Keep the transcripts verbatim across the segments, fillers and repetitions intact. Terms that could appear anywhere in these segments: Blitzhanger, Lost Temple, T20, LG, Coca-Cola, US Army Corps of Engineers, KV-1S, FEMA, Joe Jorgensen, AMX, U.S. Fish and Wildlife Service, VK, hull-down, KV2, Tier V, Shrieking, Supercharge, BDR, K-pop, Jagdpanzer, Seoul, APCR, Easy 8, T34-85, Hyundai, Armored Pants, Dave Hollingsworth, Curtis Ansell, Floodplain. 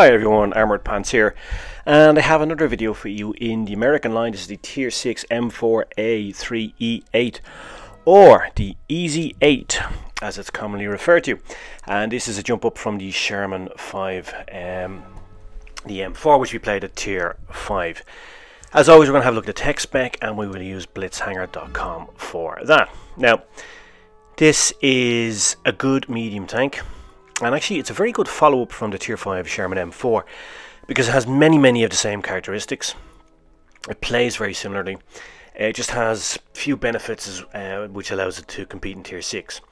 Hi everyone, Armored Pants here, and I have another video for you in the American line. This is the Tier six M four A three E eight, or the Easy eight as it's commonly referred to, and this is a jump up from the Sherman five, um, the M four, which we played at Tier five. As always, we're going to have a look at the tech spec, and we will use blitzhanger dot com for that. Now, this is a good medium tank. And actually it's a very good follow-up from the Tier five Sherman M four, because it has many many of the same characteristics. It plays very similarly. It just has few benefits, uh, which allows it to compete in Tier six.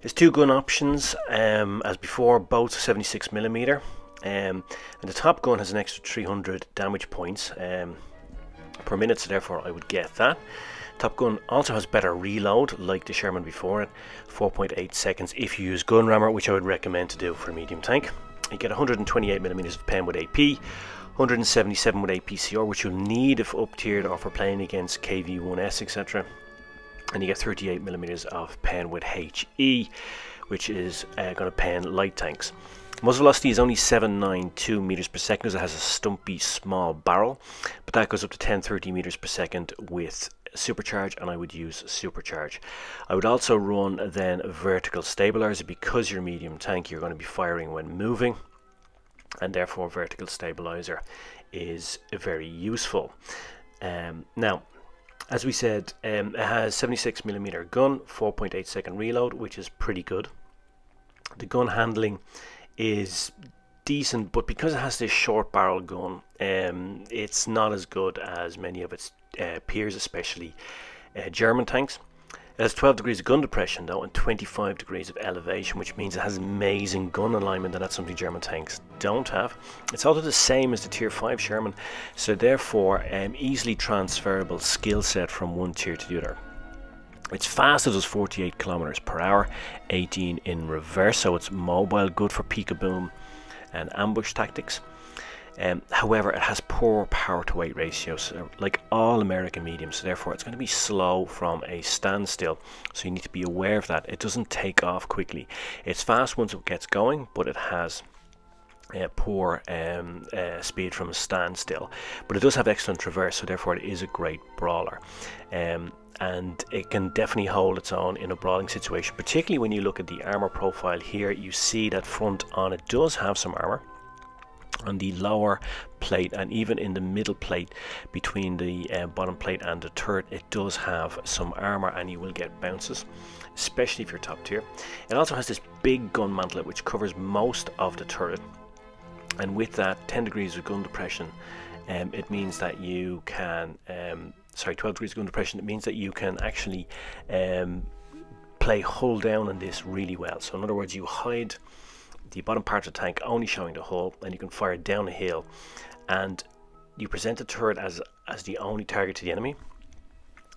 There's two gun options, um, as before, both seventy-six millimeter, um, and the top gun has an extra three hundred damage points um, per minute, so therefore I would get that. Top gun also has better reload, like the Sherman before it, four point eight seconds if you use gun rammer, which I would recommend to do for a medium tank. You get one hundred twenty-eight millimeters of pen with A P, one hundred seventy-seven with A P C R, which you'll need if up-tiered or for playing against K V one S, et cetera. And you get thirty-eight millimeters of pen with H E, which is uh, going to pen light tanks. Muzzle velocity is only seven ninety-two meters per second, because it has a stumpy small barrel, but that goes up to ten thirty meters per second with Supercharge, and I would use Supercharge. I would also run then vertical stabilizer, because your medium tank, you're going to be firing when moving, and therefore vertical stabilizer is very useful. Um, now, as we said, um, it has seventy-six millimeter gun, four point eight second reload, which is pretty good. The gun handling is decent, but because it has this short barrel gun, um, it's not as good as many of its Uh, peers, especially uh, German tanks. It has twelve degrees of gun depression though, and twenty-five degrees of elevation, which means it has amazing gun alignment, and that's something German tanks don't have. It's also the same as the Tier five Sherman, so therefore um, easily transferable skill set from one tier to the other. It's fast, it does forty-eight kilometers per hour, eighteen in reverse, so it's mobile, good for peek-a-boom and ambush tactics. Um, however, it has poor power to weight ratios, so like all American mediums, so therefore it's going to be slow from a standstill, so you need to be aware of that. It doesn't take off quickly. It's fast once it gets going, but it has uh, poor um, uh, speed from a standstill, but it does have excellent traverse, so therefore it is a great brawler, um, and it can definitely hold its own in a brawling situation, particularly when you look at the armor profile here. You see that front on it does have some armor on the lower plate, and even in the middle plate between the uh, bottom plate and the turret, it does have some armor, and you will get bounces, especially if you're top tier. It also has this big gun mantlet which covers most of the turret, and with that ten degrees of gun depression, um, it means that you can um, sorry twelve degrees of gun depression, it means that you can actually um, play hull down on this really well. So in other words, you hide the bottom part of the tank, only showing the hull, and you can fire down a hill, and you present the turret as as the only target to the enemy.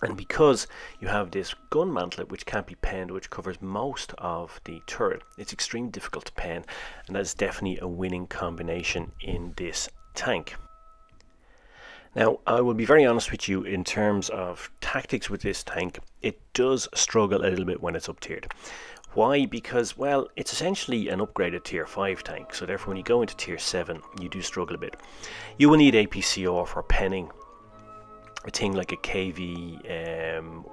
And because you have this gun mantlet which can't be penned, which covers most of the turret, it's extremely difficult to pen, and that's definitely a winning combination in this tank. Now, I will be very honest with you, in terms of tactics with this tank, it does struggle a little bit when it's up tiered. Why? Because, well, it's essentially an upgraded Tier five tank, so therefore when you go into Tier seven, you do struggle a bit. You will need A P C R for penning a thing like a K V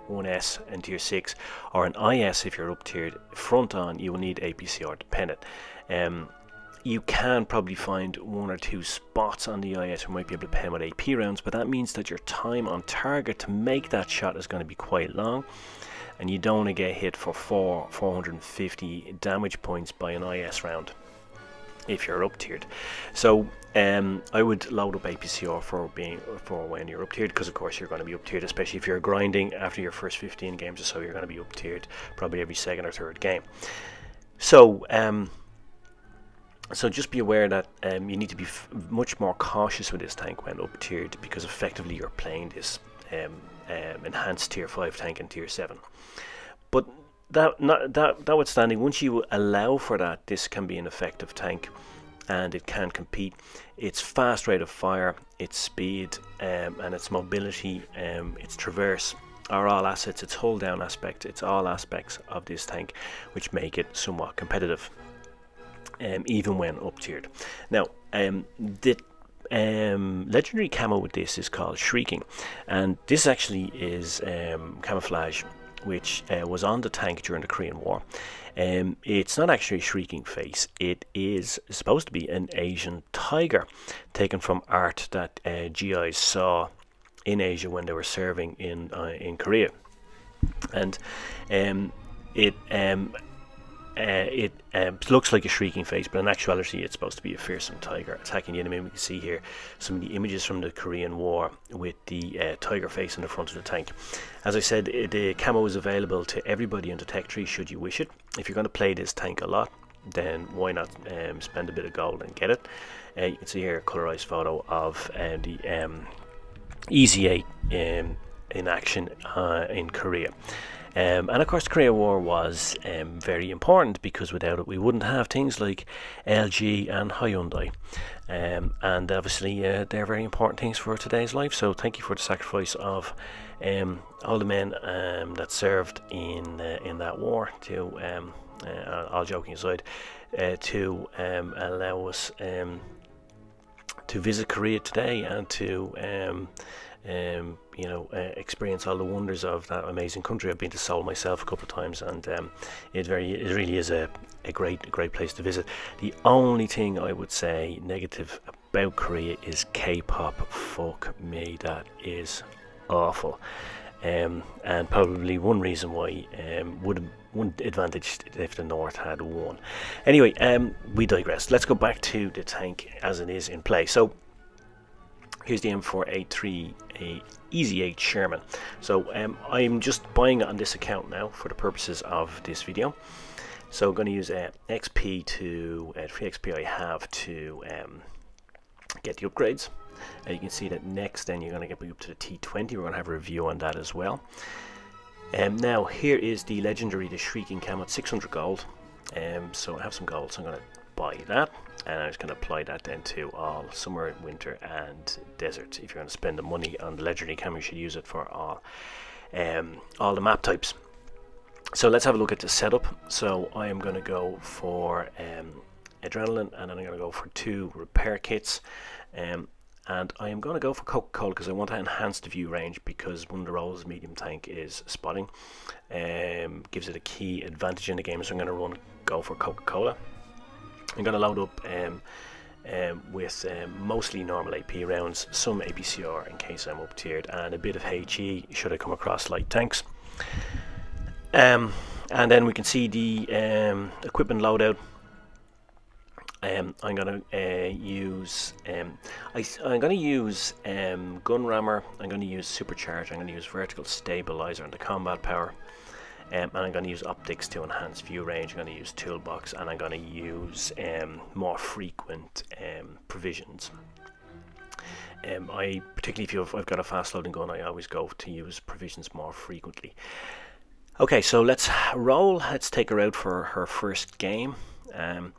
one S um, in Tier six, or an I S if you're up-tiered. Front on, you will need A P C R to pen it. Um, you can probably find one or two spots on the I S who might be able to pen with A P rounds, but that means that your time on target to make that shot is going to be quite long, and you don't want to get hit for four, 450 damage points by an I S round if you're up tiered. So um, I would load up A P C R for being for when you're up tiered, because of course you're going to be up tiered, especially if you're grinding. After your first fifteen games or so, you're going to be up tiered probably every second or third game. So um, so just be aware that um, you need to be f much more cautious with this tank when up tiered, because effectively you're playing this Um, um, enhanced Tier five tank in Tier seven. But that, not, that, notwithstanding, once you allow for that, this can be an effective tank, and it can compete. Its fast rate of fire, its speed, um, and its mobility, um, its traverse are all assets. Its hull down aspect, it's all aspects of this tank which make it somewhat competitive, um, even when up tiered. Now, Um, the um, legendary camo with this is called Shrieking, and this actually is um, camouflage which uh, was on the tank during the Korean War. Um, it's not actually a shrieking face, it is supposed to be an Asian tiger taken from art that uh, G Is saw in Asia when they were serving in, uh, in Korea. And um, it, um, uh, it um, looks like a shrieking face, but in actuality it's supposed to be a fearsome tiger attacking the enemy. We can see here some of the images from the Korean War with the uh, tiger face in the front of the tank. As I said, the camo is available to everybody in the tech tree should you wish it. If you're going to play this tank a lot, then why not um, spend a bit of gold and get it. Uh, you can see here a colorized photo of uh, the um, Easy eight um, in action uh, in Korea. Um, and of course the Korea War was um, very important, because without it we wouldn't have things like L G and Hyundai. Um, and obviously uh, they're very important things for today's life, so thank you for the sacrifice of um, all the men um, that served in, uh, in that war, to, um, uh, all joking aside, uh, to um, allow us um, to visit Korea today and to um, um, you know, uh, experience all the wonders of that amazing country. I've been to Seoul myself a couple of times, and um, it very it really is a, a great great place to visit. The only thing I would say negative about Korea is K-pop. Fuck me, that is awful. Um, and probably one reason why um, would one advantage if the North had won. Anyway, um, we digress. Let's go back to the tank as it is in play. So here's the M four A three E eight Easy eight Sherman. So um, I'm just buying it on this account now for the purposes of this video. So I'm going to use uh, X P to uh, free X P I have to um, get the upgrades. Uh, you can see that next. Then you're going to get up to the T twenty. We're going to have a review on that as well. Um, now here is the legendary, the Shrieking camo at six hundred gold. Um, so I have some gold, so I'm going to buy that, and I'm just going to apply that then to all summer, winter, and desert. If you're going to spend the money on the legendary camo, you should use it for all, um, all the map types. So let's have a look at the setup. So I am going to go for um, adrenaline, and then I'm going to go for two repair kits. Um, And I am going to go for Coca-Cola because I want to enhance the view range, because one of the roles medium tank is spotting. Um, gives it a key advantage in the game, so I'm going to run go for Coca-Cola. I'm going to load up um, um, with um, mostly normal A P rounds, some A P C R in case I'm up tiered, and a bit of H E should I come across light tanks. Um, and then we can see the um, equipment loadout. Um, I'm gonna uh, use um, I, I'm gonna use um, gun rammer. I'm gonna use supercharge. I'm gonna use vertical stabilizer and the combat power, um, and I'm gonna use optics to enhance view range. I'm gonna use toolbox, and I'm gonna use um, more frequent um, provisions. Um, I particularly if you've, I've got a fast loading gun, I always go to use provisions more frequently. Okay, so let's roll. Let's take her out for her first game. Um,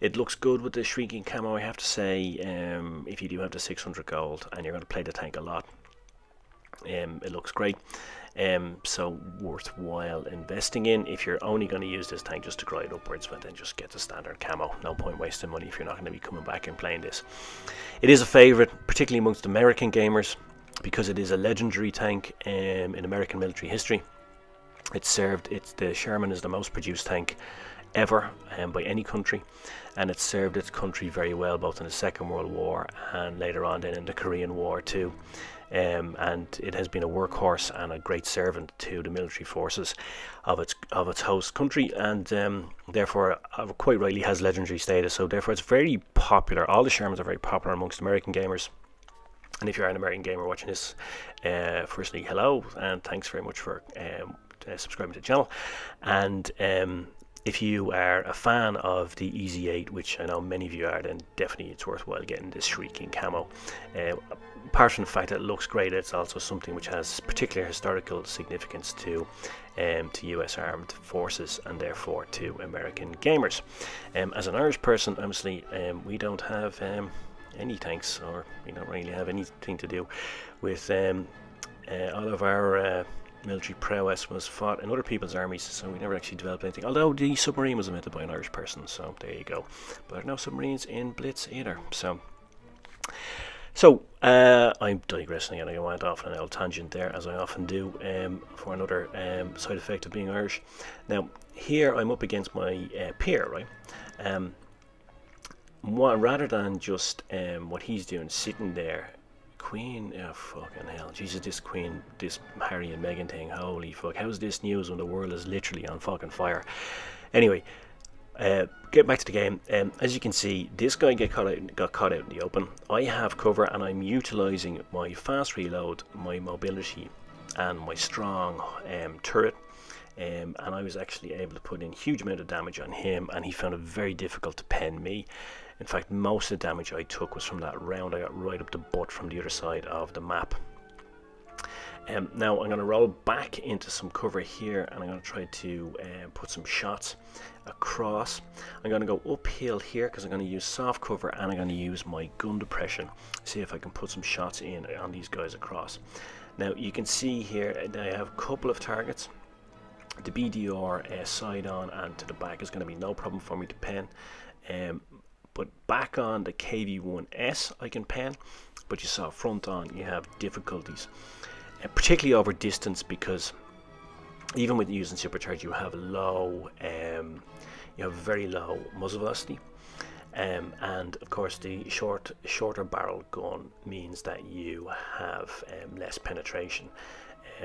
It looks good with the Shrieking camo, I have to say. Um, if you do have the six hundred gold and you're going to play the tank a lot, um, it looks great. Um, so worthwhile investing in. If you're only going to use this tank just to grind upwards, but then just get the standard camo. No point wasting money if you're not going to be coming back and playing this. It is a favourite, particularly amongst American gamers, because it is a legendary tank um, in American military history. It's served, it's, the Sherman is the most produced tank ever um, by any country, and it served its country very well both in the Second World War and later on then in the Korean War too, um, and it has been a workhorse and a great servant to the military forces of its of its host country, and um, therefore uh, quite rightly has legendary status. So therefore it's very popular. All the Shermans are very popular amongst American gamers. And if you're an American gamer watching this, uh, firstly hello, and thanks very much for um, uh, subscribing to the channel. And um, if you are a fan of the Easy eight, which I know many of you are, then definitely it's worthwhile getting this Shrieking camo. Uh, apart from the fact that it looks great, it's also something which has particular historical significance to um, to U S armed forces and therefore to American gamers. Um, as an Irish person, obviously, um, we don't have um, any tanks, or we don't really have anything to do with um, uh, all of our uh, military prowess was fought in other people's armies, so we never actually developed anything. Although the submarine was invented by an Irish person, so there you go. But no submarines in Blitz either. So, so uh, I'm digressing and I went off on an old tangent there, as I often do, um, for another um, side effect of being Irish. Now, here I'm up against my uh, peer, right? Um, what, rather than just um, what he's doing, sitting there. Queen, oh fucking hell, Jesus, this Queen, this Harry and Meghan thing, holy fuck, how's this news when the world is literally on fucking fire? Anyway, uh, get back to the game. Um, as you can see, this guy get caught out, got caught out in the open. I have cover and I'm utilising my fast reload, my mobility and my strong um, turret. Um, and I was actually able to put in a huge amount of damage on him, and he found it very difficult to pen me. In fact, most of the damage I took was from that round. I got right up the butt from the other side of the map. Um, now I'm going to roll back into some cover here, and I'm going to try to uh, put some shots across. I'm going to go uphill here because I'm going to use soft cover, and I'm going to use my gun depression. See if I can put some shots in on these guys across. Now you can see here that I have a couple of targets. The B D R uh, side on and to the back is going to be no problem for me to pen. Um, but back on the K V one S I can pen, but you saw front on you have difficulties, uh, particularly over distance, because even with using Supercharge you have low, um, you have very low muzzle velocity, um, and of course the short, shorter barrel gun means that you have um, less penetration.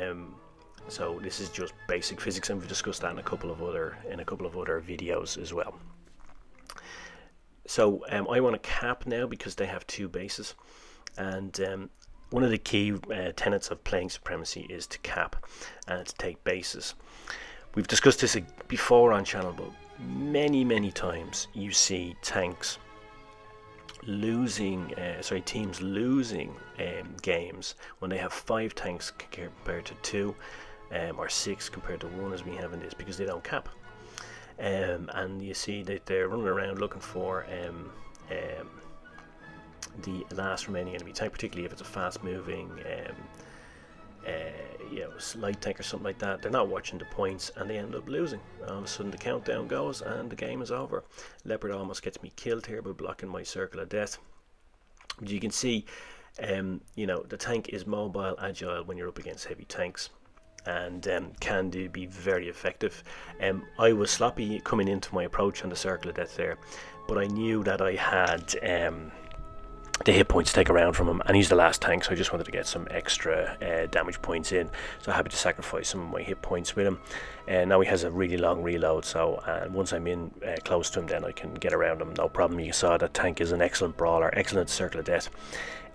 Um, So this is just basic physics, and we've discussed that in a couple of other in a couple of other videos as well. So um, I want to cap now because they have two bases, and um, one of the key uh, tenets of playing Supremacy is to cap and to take bases. We've discussed this before on channel, but many many times you see tanks losing, uh, sorry, teams losing um, games when they have five tanks compared to two. Um, or six compared to one, as we have in this, because they don't cap, um, and you see that they're running around looking for um, um, the last remaining enemy tank, particularly if it's a fast-moving, um, uh, you know, light tank or something like that. They're not watching the points, and they end up losing. All of a sudden, the countdown goes, and the game is over. Leopard almost gets me killed here by blocking my circle of death. But you can see, um, you know, the tank is mobile, agile when you're up against heavy tanks. And um, can do be very effective. Um, I was sloppy coming into my approach on the circle of death there, but I knew that I had um, the hit points to take around from him, and he's the last tank, so I just wanted to get some extra uh, damage points in. So happy to sacrifice some of my hit points with him. And uh, now he has a really long reload, so uh, once I'm in uh, close to him, then I can get around him, no problem. You saw that tank is an excellent brawler, excellent circle of death.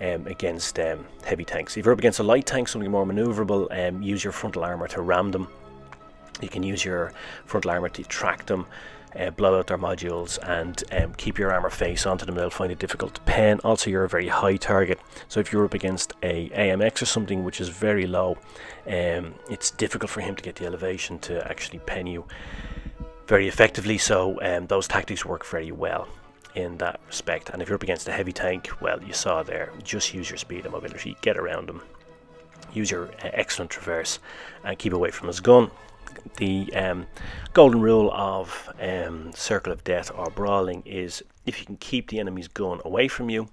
Um, against um, heavy tanks. If you're up against a light tank, something more manoeuvrable, um, use your frontal armor to ram them. You can use your frontal armor to track them, uh, blow out their modules, and um, keep your armor face onto them. They'll find it difficult to pen. Also, you're a very high target, so if you're up against a A M X or something which is very low, um, it's difficult for him to get the elevation to actually pen you very effectively. So um, those tactics work very well in that respect. And if you're up against a heavy tank, well, you saw there, just use your speed and mobility, get around them, use your uh, excellent traverse, and keep away from his gun. The um, golden rule of um, circle of death or brawling is if you can keep the enemy's gun away from you,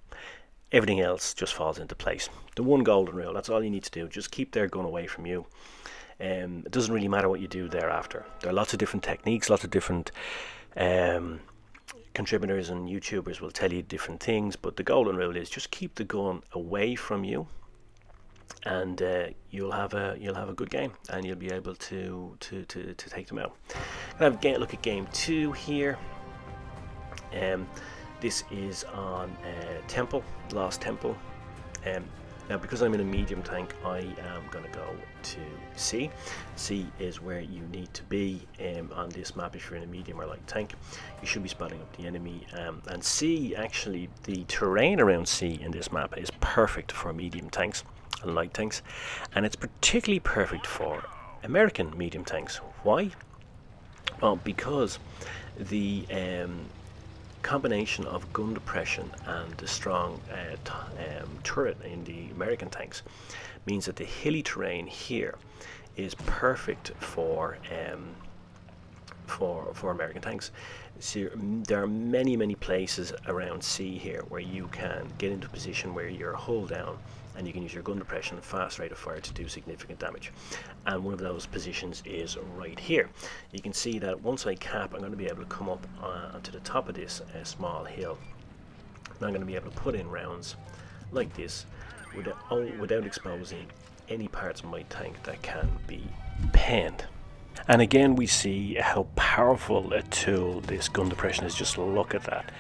everything else just falls into place. The one golden rule, that's all you need to do, just keep their gun away from you. Um, it doesn't really matter what you do thereafter. There are lots of different techniques, lots of different um, contributors and YouTubers will tell you different things, but the golden rule is just keep the gun away from you, and uh, you'll have a you'll have a good game, and you'll be able to to to, to take them out. And I've got a look at game two here. Um, this is on uh, Temple, Lost Temple. Um, now because I'm in a medium tank, I am going to go to C. C is where you need to be um, on this map if you're in a medium or light tank. You should be spotting up the enemy, um, and C, actually the terrain around C in this map is perfect for medium tanks and light tanks, and it's particularly perfect for American medium tanks. Why? Well, because the um, combination of gun depression and the strong uh, t um, turret in the American tanks means that the hilly terrain here is perfect for um, for for American tanks. So there are many many places around sea here where you can get into a position where you're hull down and you can use your gun depression and fast rate of fire to do significant damage. And one of those positions is right here. You can see that once I cap, I'm going to be able to come up uh, to the top of this uh, small hill, and I'm going to be able to put in rounds like this without, without exposing any parts of my tank that can be penned. And again, we see how powerful a tool this gun depression is. Just look at that.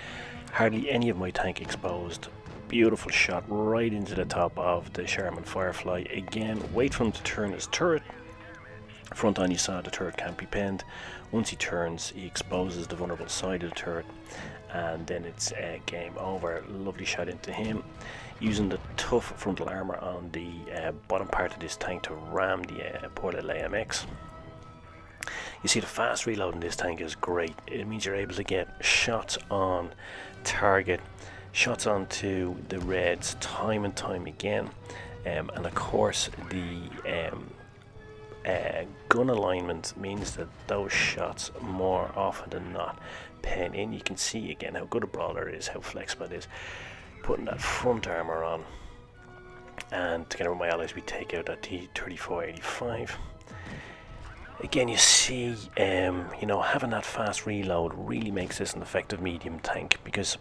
Hardly any of my tank exposed. Beautiful shot right into the top of the Sherman Firefly. Again, wait for him to turn his turret. Front on you saw the turret can't be pinned. Once he turns, he exposes the vulnerable side of the turret, and then it's uh, game over. Lovely shot into him. Using the tough frontal armor on the uh, bottom part of this tank to ram the uh, poor little A M X. You see, the fast reload in this tank is great. It means you're able to get shots on target, shots onto the reds time and time again, um, and of course the um, uh, gun alignment means that those shots more often than not pen in. You can see again how good a brawler is, how flexible it is. Putting that front armor on, and together with my allies we take out that T thirty-four eighty-five. Again, you see, um, you know, having that fast reload really makes this an effective medium tank, because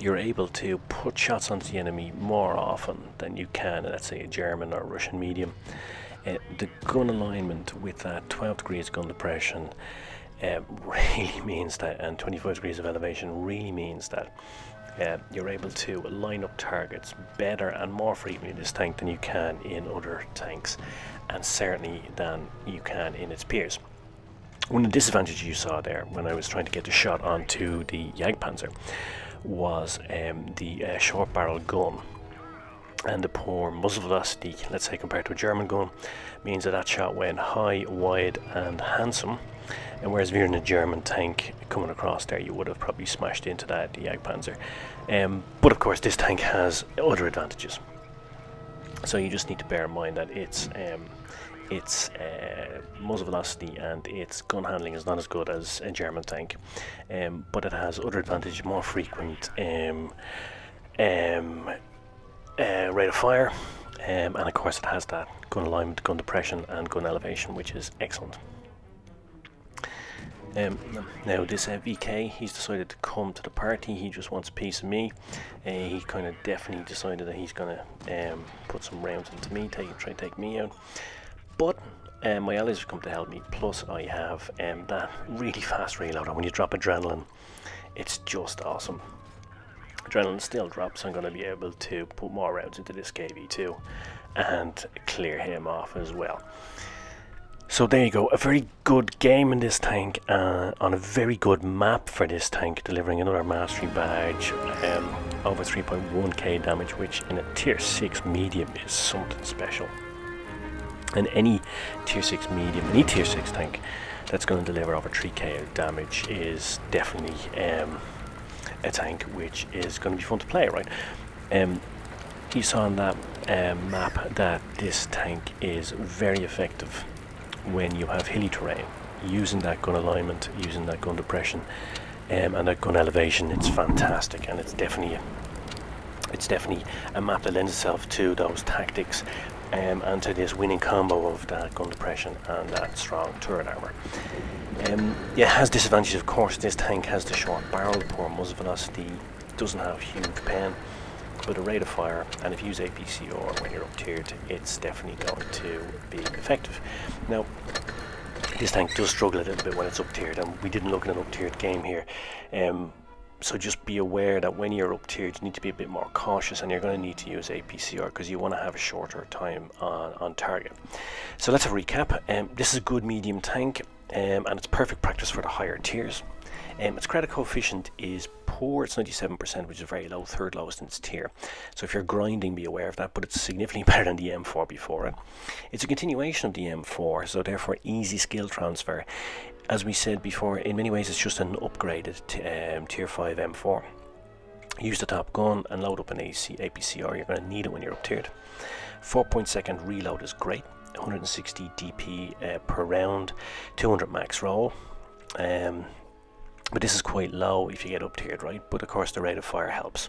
you're able to put shots onto the enemy more often than you can, let's say, a German or Russian medium. Uh, the gun alignment with that twelve degrees gun depression uh, really means that, and twenty-five degrees of elevation really means that uh, you're able to line up targets better and more frequently in this tank than you can in other tanks, and certainly than you can in its peers. One of the disadvantages you saw there when I was trying to get the shot onto the Jagdpanzer was um, the uh, short barrel gun, and the poor muzzle velocity, let's say compared to a German gun, means that that shot went high, wide and handsome, and whereas if you're in a German tank coming across there, you would have probably smashed into that the Jagdpanzer. Um, but of course this tank has other advantages, so you just need to bear in mind that it's um, its uh, muzzle velocity and its gun handling is not as good as a German tank, um, but it has other advantage, more frequent um, um, uh, rate of fire, um, and of course it has that gun alignment, gun depression and gun elevation, which is excellent. Um, now this uh, V K, he's decided to come to the party. He just wants a piece of me. Uh, he kind of definitely decided that he's going to um, put some rounds into me, take, try to take me out. But um, my allies have come to help me, plus I have um, that really fast reload, and when you drop adrenaline, it's just awesome. Adrenaline still drops, I'm going to be able to put more rounds into this K V two and clear him off as well. So there you go, a very good game in this tank, uh, on a very good map for this tank, delivering another mastery badge, um, over three point one K damage, which in a tier six medium is something special. And any tier six medium, any tier six tank that's going to deliver over three K of damage is definitely um, a tank which is going to be fun to play, right? Um, you saw on that um, map that this tank is very effective when you have hilly terrain. Using that gun alignment, using that gun depression um, and that gun elevation, it's fantastic, and it's definitely, it's definitely a map that lends itself to those tactics. Um, and to this winning combo of that gun depression and that strong turret armor. Um, yeah, it has disadvantages, of course. This tank has the short barrel, poor muzzle velocity, doesn't have huge pen, but a rate of fire, and if you use A P C R when you're up tiered, it's definitely going to be effective. Now, this tank does struggle a little bit when it's up tiered, and we didn't look at an up tiered game here. Um, So just be aware that when you're up tiered, you need to be a bit more cautious, and you're going to need to use A P C R because you want to have a shorter time on, on target. So let's have a recap. Um, this is a good medium tank, um, and it's perfect practice for the higher tiers. Um, its credit coefficient is poor, it's ninety-seven percent, which is very low, third lowest in its tier. So if you're grinding, be aware of that, but it's significantly better than the M four before it. It's a continuation of the M four, so therefore easy skill transfer. As we said before, in many ways it's just an upgraded um, tier five M four. Use the top gun and load up an A C, A P C R, you're going to need it when you're up tiered. four point second reload is great, one hundred sixty D P uh, per round, two hundred max roll. Um, but this is quite low if you get up tiered, right? But of course the rate of fire helps.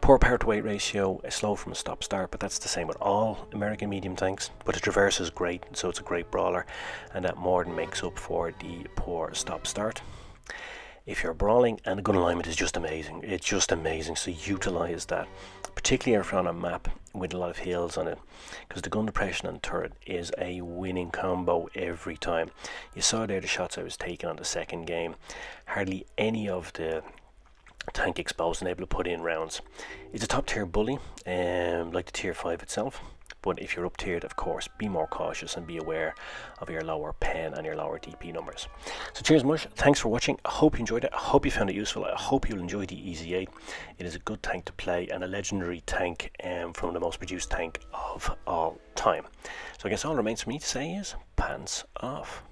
Poor power to weight ratio, uh, slow from a stop start, but that's the same with all American medium tanks. But the traverse is great, so it's a great brawler, and that more than makes up for the poor stop start. If you're brawling, and the gun alignment is just amazing, it's just amazing, so utilize that, particularly if you're on a map with a lot of hills on it, because the gun depression and turret is a winning combo every time. You saw there the shots I was taking on the second game, hardly any of the tank exposed and able to put in rounds. It's a top tier bully, um, like the tier five itself. But if you're up tiered, of course, be more cautious and be aware of your lower pen and your lower D P numbers. So cheers much, thanks for watching. I hope you enjoyed it, I hope you found it useful, I hope you'll enjoy the Easy eight. It is a good tank to play and a legendary tank um, from the most produced tank of all time. So I guess all that remains for me to say is pants off.